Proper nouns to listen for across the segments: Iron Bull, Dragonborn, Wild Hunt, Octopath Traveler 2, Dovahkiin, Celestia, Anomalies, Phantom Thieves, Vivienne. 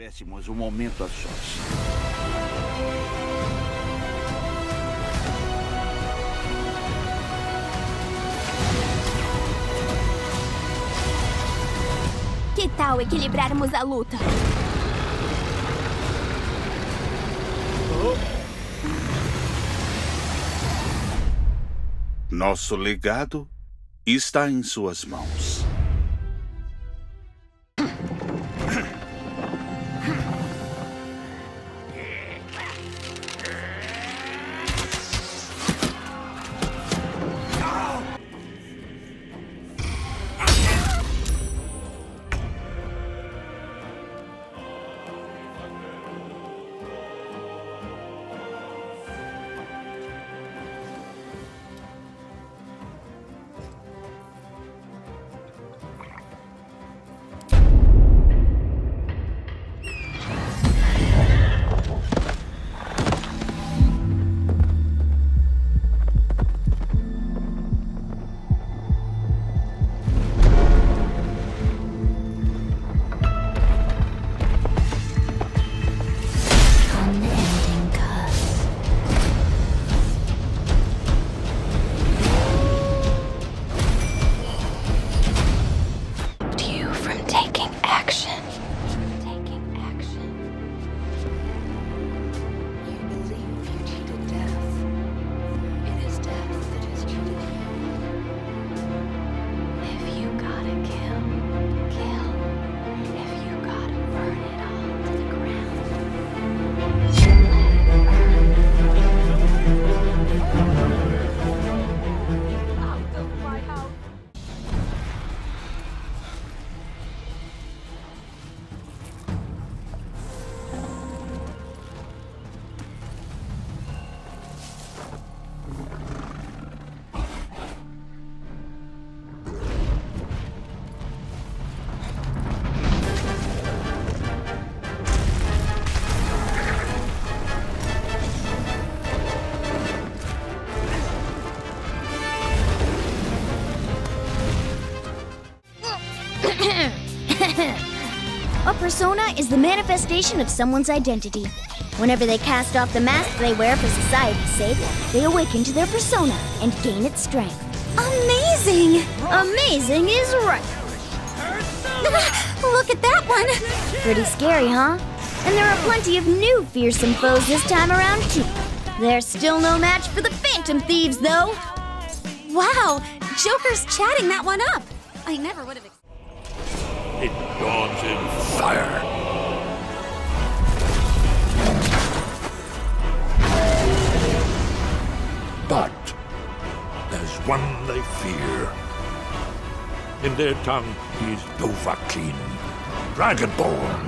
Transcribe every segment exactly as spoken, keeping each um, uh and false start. tivéssemos um momento a sós. Que tal equilibrarmos a luta? Nosso legado está em suas mãos. Persona is the manifestation of someone's identity. Whenever they cast off the mask they wear for society's sake, they awaken to their persona and gain its strength. Amazing! Amazing is right. Look at that one! Pretty scary, huh? And there are plenty of new fearsome foes this time around, too. They're still no match for the Phantom Thieves, though. Wow, Joker's chatting that one up. I never would have expected. It dawns in fire. But there's one they fear. In their tongue, he is Dovahkiin, Dragonborn.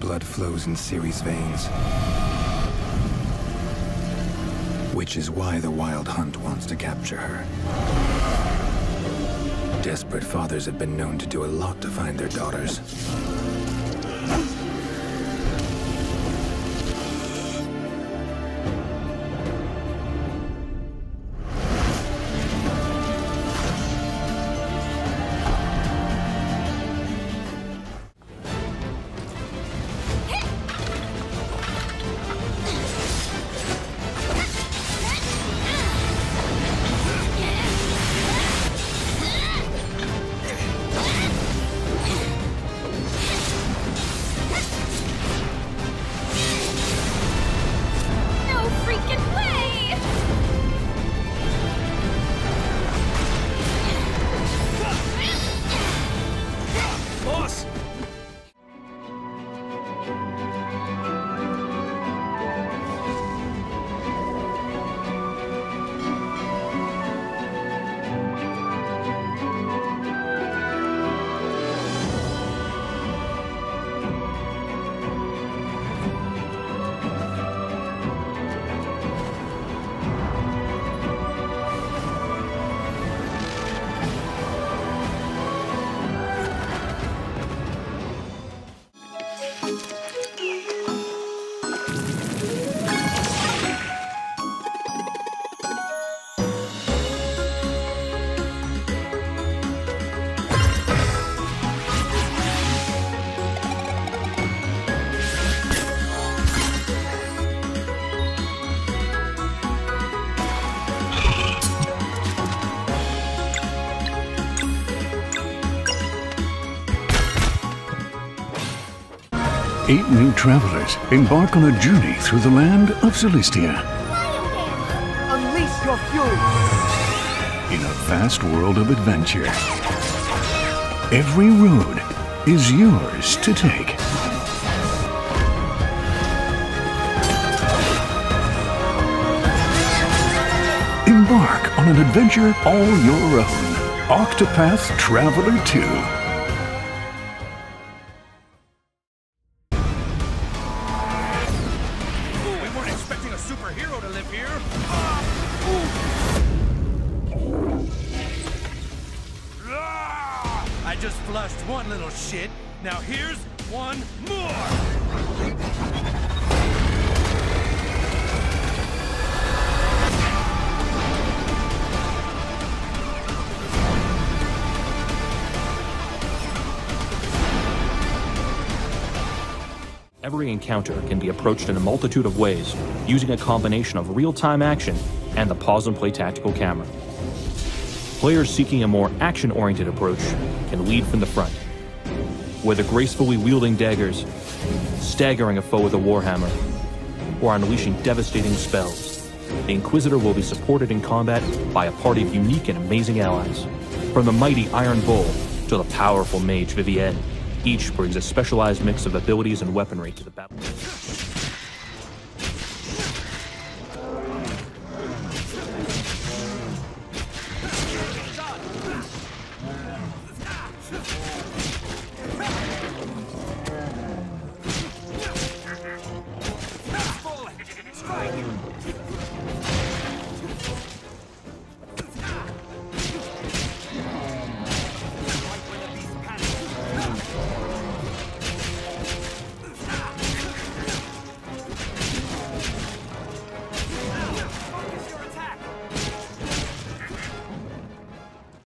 Blood flows in Ciri's veins, which is why the Wild Hunt wants to capture her. Desperate fathers have been known to do a lot to find their daughters. eight new travelers embark on a journey through the land of Celestia. Unleash your fury! In a vast world of adventure, every road is yours to take. Embark on an adventure all your own. Octopath Traveler two. Every encounter can be approached in a multitude of ways, using a combination of real-time action and the pause-and-play tactical camera. Players seeking a more action-oriented approach can lead from the front, whether gracefully wielding daggers, staggering a foe with a warhammer, or unleashing devastating spells. The Inquisitor will be supported in combat by a party of unique and amazing allies. From the mighty Iron Bull to the powerful mage Vivienne, each brings a specialized mix of abilities and weaponry to the battle.